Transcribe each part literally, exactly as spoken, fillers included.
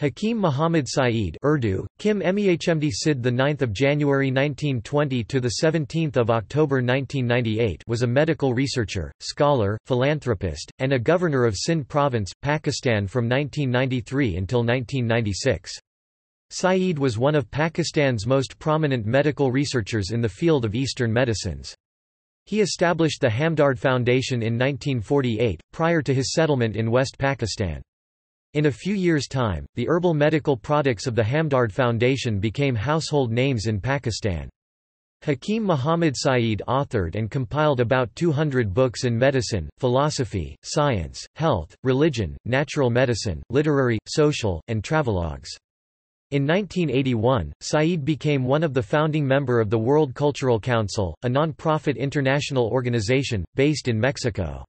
Hakim Muhammad Said, Urdu, Kim Mehmd Sid, the ninth of January nineteen twenty to the seventeenth of October nineteen ninety-eight, was a medical researcher, scholar, philanthropist, and a governor of Sindh Province, Pakistan from nineteen ninety-three until nineteen ninety-six. Said was one of Pakistan's most prominent medical researchers in the field of Eastern medicines. He established the Hamdard Foundation in nineteen forty-eight, prior to his settlement in West Pakistan. In a few years' time, the herbal medical products of the Hamdard Foundation became household names in Pakistan. Hakim Muhammad Said authored and compiled about two hundred books in medicine, philosophy, science, health, religion, natural medicine, literary, social, and travelogues. In nineteen eighty-one, Said became one of the founding member of the World Cultural Council, a non-profit international organization, based in Mexico.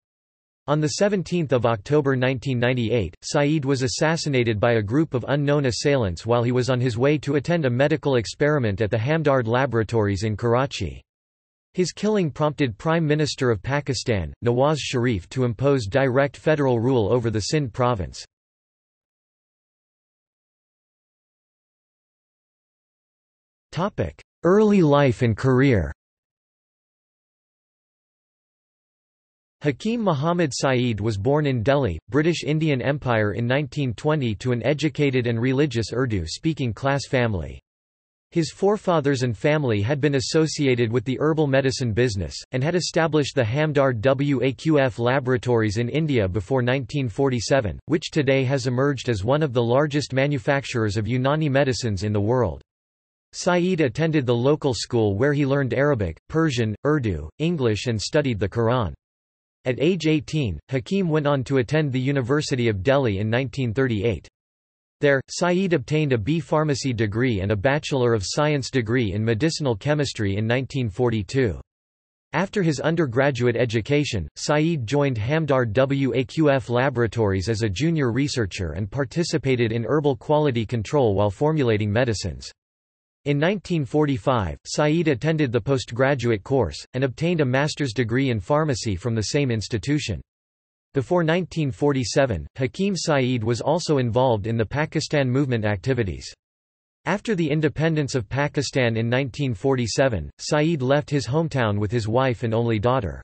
On seventeenth of October nineteen ninety-eight, Said was assassinated by a group of unknown assailants while he was on his way to attend a medical experiment at the Hamdard Laboratories in Karachi. His killing prompted Prime Minister of Pakistan, Nawaz Sharif, to impose direct federal rule over the Sindh province. Early life and career. Hakim Muhammad Said was born in Delhi, British Indian Empire in nineteen twenty to an educated and religious Urdu-speaking class family. His forefathers and family had been associated with the herbal medicine business, and had established the Hamdard Waqf Laboratories in India before nineteen forty-seven, which today has emerged as one of the largest manufacturers of Unani medicines in the world. Said attended the local school where he learned Arabic, Persian, Urdu, English and studied the Quran. At age eighteen, Hakim went on to attend the University of Delhi in nineteen thirty-eight. There, Said obtained a B. Pharmacy degree and a Bachelor of Science degree in Medicinal Chemistry in nineteen forty-two. After his undergraduate education, Said joined Hamdard Waqf Laboratories as a junior researcher and participated in herbal quality control while formulating medicines. In nineteen forty-five, Said attended the postgraduate course, and obtained a master's degree in pharmacy from the same institution. Before nineteen forty-seven, Hakim Said was also involved in the Pakistan movement activities. After the independence of Pakistan in nineteen forty-seven, Said left his hometown with his wife and only daughter.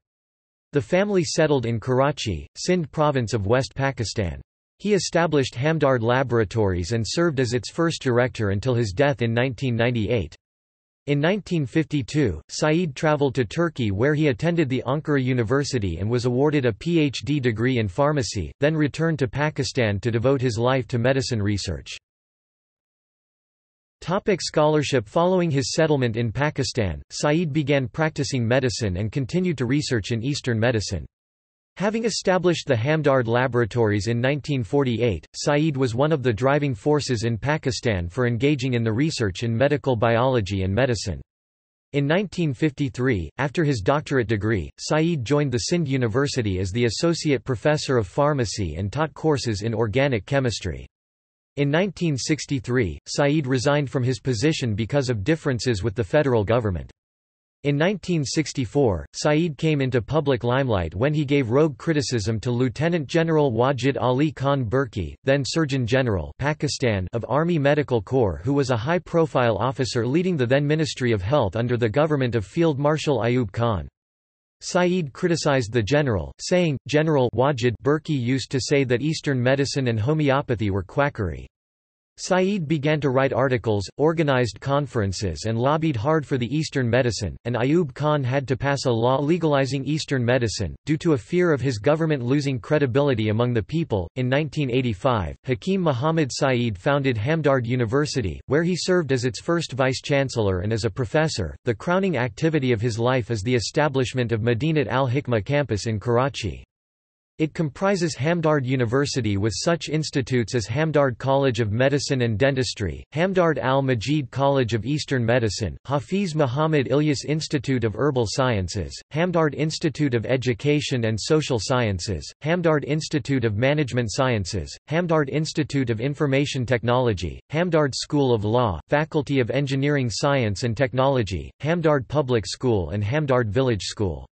The family settled in Karachi, Sindh province of West Pakistan. He established Hamdard Laboratories and served as its first director until his death in nineteen ninety-eight. In nineteen fifty-two, Said traveled to Turkey where he attended the Ankara University and was awarded a P H D degree in pharmacy, then returned to Pakistan to devote his life to medicine research. Topic scholarship. Following his settlement in Pakistan, Said began practicing medicine and continued to research in Eastern medicine. Having established the Hamdard Laboratories in nineteen forty-eight, Said was one of the driving forces in Pakistan for engaging in the research in medical biology and medicine. In nineteen fifty-three, after his doctorate degree, Said joined the Sindh University as the Associate Professor of Pharmacy and taught courses in organic chemistry. In nineteen sixty-three, Said resigned from his position because of differences with the federal government. In nineteen sixty-four, Said came into public limelight when he gave rogue criticism to Lieutenant General Wajid Ali Khan Burki, then Surgeon General Pakistan of Army Medical Corps, who was a high-profile officer leading the then Ministry of Health under the government of Field Marshal Ayub Khan. Said criticized the general, saying, "General Wajid Burki used to say that Eastern medicine and homeopathy were quackery." Said began to write articles, organized conferences and lobbied hard for the Eastern medicine, and Ayub Khan had to pass a law legalizing Eastern medicine, due to a fear of his government losing credibility among the people. In nineteen eighty-five, Hakim Muhammad Said founded Hamdard University, where he served as its first vice-chancellor and as a professor. The crowning activity of his life is the establishment of Medinat Al-Hikmah campus in Karachi. It comprises Hamdard University with such institutes as Hamdard College of Medicine and Dentistry, Hamdard Al-Majid College of Eastern Medicine, Hafiz Muhammad Ilyas Institute of Herbal Sciences, Hamdard Institute of Education and Social Sciences, Hamdard Institute of Management Sciences, Hamdard Institute of Information Technology, Hamdard School of Law, Faculty of Engineering Science and Technology, Hamdard Public School and Hamdard Village School.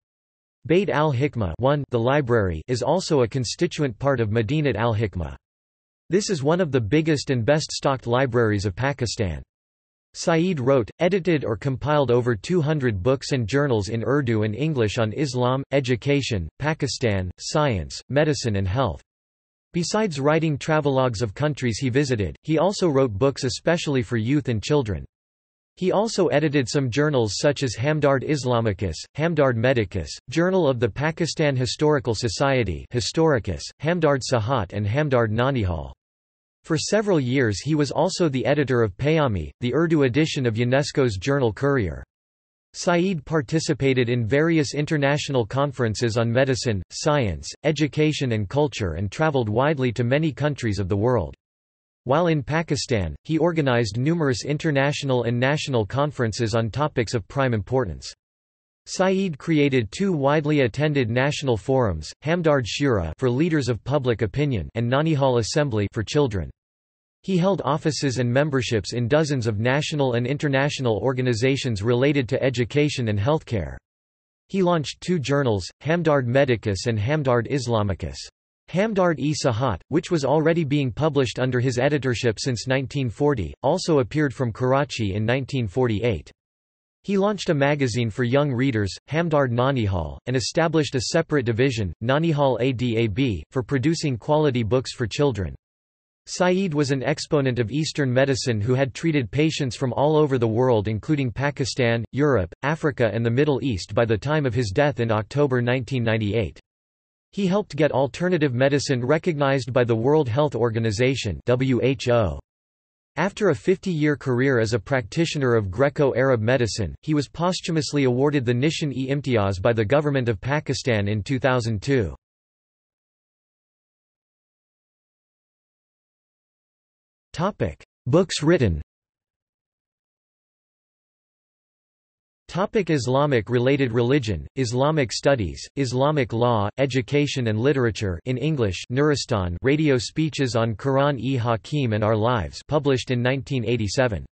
Bait al-Hikmah one, the library, is also a constituent part of Medinat al-Hikmah. This is one of the biggest and best-stocked libraries of Pakistan. Said wrote, edited or compiled over two hundred books and journals in Urdu and English on Islam, education, Pakistan, science, medicine and health. Besides writing travelogues of countries he visited, he also wrote books especially for youth and children. He also edited some journals such as Hamdard Islamicus, Hamdard Medicus, Journal of the Pakistan Historical Society Historicus, Hamdard Sahat and Hamdard Nanihal. For several years he was also the editor of Payami, the Urdu edition of UNESCO's journal Courier. Said participated in various international conferences on medicine, science, education and culture and traveled widely to many countries of the world. While in Pakistan, he organized numerous international and national conferences on topics of prime importance. Said created two widely attended national forums, Hamdard Shura for leaders of public opinion and Nanihal Assembly for children. He held offices and memberships in dozens of national and international organizations related to education and healthcare. He launched two journals, Hamdard Medicus and Hamdard Islamicus. Hamdard-e-Sahat, which was already being published under his editorship since nineteen forty, also appeared from Karachi in nineteen forty-eight. He launched a magazine for young readers, Hamdard Nanihal, and established a separate division, Nanihal Adab, for producing quality books for children. Said was an exponent of Eastern medicine who had treated patients from all over the world including Pakistan, Europe, Africa and the Middle East by the time of his death in October nineteen ninety-eight. He helped get alternative medicine recognized by the World Health Organization W H O. After a fifty-year career as a practitioner of Greco-Arab medicine, he was posthumously awarded the Nishan-e-Imtiaz by the government of Pakistan in two thousand two. Topic: Books written. Topic: Islamic-related religion, Islamic studies, Islamic law, education and literature in English. Nuristan, radio speeches on Quran-e-Hakim and Our Lives, published in nineteen eighty-seven.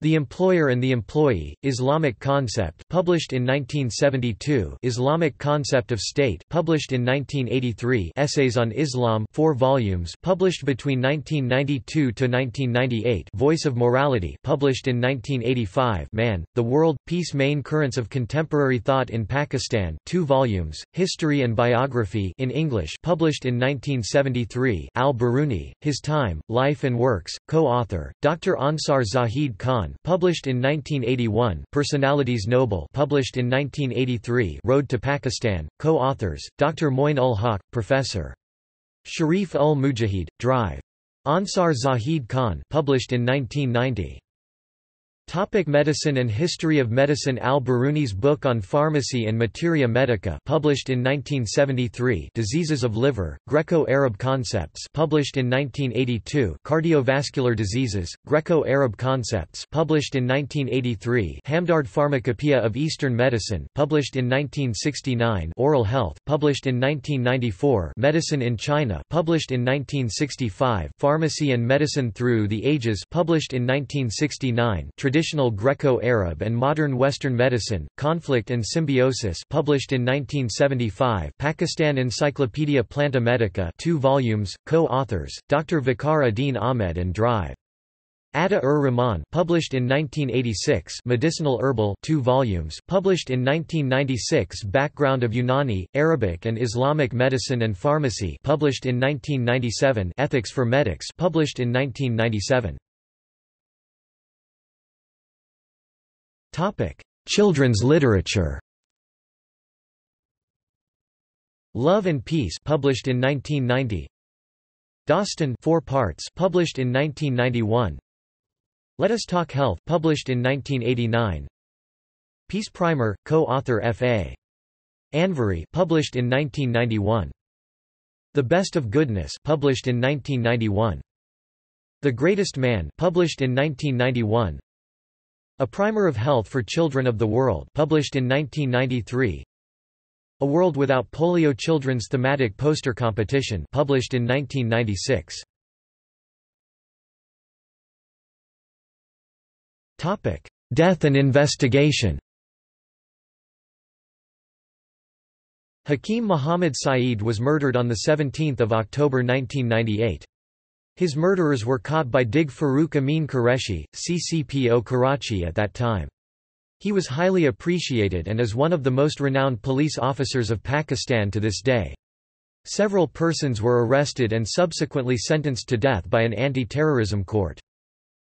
The Employer and the Employee, Islamic Concept, published in nineteen seventy-two. Islamic Concept of State, published in nineteen eighty-three. Essays on Islam, four volumes, published between nineteen ninety-two to nineteen ninety-eight. Voice of Morality, published in nineteen eighty-five. Man, the World, Peace: Main Currents of Contemporary Thought in Pakistan, two volumes. History and Biography in English, published in nineteen seventy-three. Al-Biruni, His Time, Life and Works, co-author, Doctor Ansar Zahid Khan, published in nineteen eighty-one. Personalities Noble, published in nineteen eighty-three. Road to Pakistan, co-authors, Doctor Moin ul Haq, Professor Sharif ul Mujahid, Drive. Ansar Zahid Khan, published in nineteen ninety. Topic: Medicine and History of Medicine. Al-Biruni's book on Pharmacy and Materia Medica, published in nineteen seventy-three. Diseases of Liver, Greco-Arab Concepts, published in nineteen eighty-two. Cardiovascular Diseases, Greco-Arab Concepts, published in nineteen eighty-three. Hamdard Pharmacopoeia of Eastern Medicine, published in nineteen sixty-nine. Oral Health, published in nineteen ninety-four. Medicine in China, published in nineteen sixty-five. Pharmacy and Medicine Through the Ages, published in nineteen sixty-nine. Traditional Greco-Arab and Modern Western Medicine, Conflict and Symbiosis, published in nineteen seventy-five. Pakistan Encyclopedia Planta Medica, two volumes, co-authors, Doctor Vicar Adeen Ahmed and Drive. Ata-ur-Rahman, published in nineteen eighty-six. Medicinal Herbal, two volumes, published in nineteen ninety-six. Background of Unani, Arabic and Islamic Medicine and Pharmacy, published in nineteen ninety-seven. Ethics for Medics, published in nineteen ninety-seven. Topic: Children's literature. Love and Peace, published in nineteen ninety. Dostan, four parts, published in nineteen ninety-one. Let Us Talk Health, published in nineteen eighty-nine. Peace Primer, co-author F A Anvari, published in nineteen ninety-one. The Best of Goodness, published in nineteen ninety-one. The Greatest Man, published in nineteen ninety-one. A Primer of Health for Children of the World, published in nineteen ninety-three. A World Without Polio Children's Thematic Poster Competition, published in nineteen ninety-six. Topic: Death and Investigation. Hakim Muhammad Said was murdered on the seventeenth of October nineteen ninety-eight. His murderers were caught by Dig Farooq Amin Qureshi, C C P O Karachi at that time. He was highly appreciated and is one of the most renowned police officers of Pakistan to this day. Several persons were arrested and subsequently sentenced to death by an anti-terrorism court.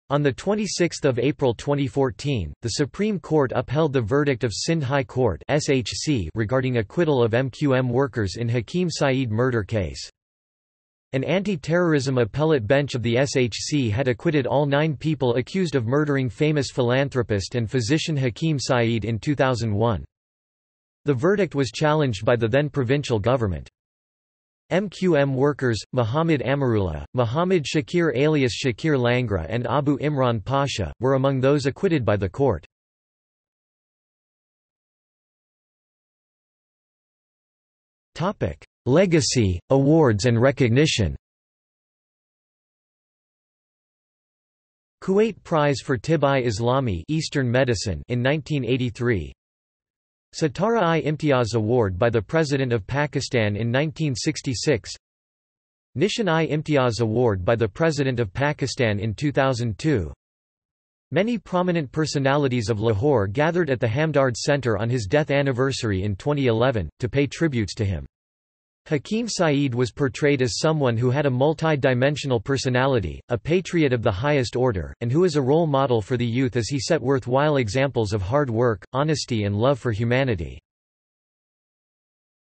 On the twenty-sixth of April twenty fourteen, the Supreme Court upheld the verdict of Sindh High Court S H C regarding acquittal of M Q M workers in Hakim Said murder case. An anti-terrorism appellate bench of the S H C had acquitted all nine people accused of murdering famous philanthropist and physician Hakim Said in two thousand one. The verdict was challenged by the then provincial government. M Q M workers, Muhammad Amirullah, Muhammad Shakir alias Shakir Langra and Abu Imran Pasha, were among those acquitted by the court. Legacy, awards and recognition. Kuwait Prize for Tibbai Islami Eastern Medicine in nineteen eighty-three. Sindh-e-Imtiaz Award by the President of Pakistan in nineteen sixty-six. Nishan-e-Imtiaz Award by the President of Pakistan in two thousand two. Many prominent personalities of Lahore gathered at the Hamdard Centre on his death anniversary in twenty eleven, to pay tributes to him. Hakim Said was portrayed as someone who had a multi-dimensional personality, a patriot of the highest order, and who is a role model for the youth as he set worthwhile examples of hard work, honesty and love for humanity.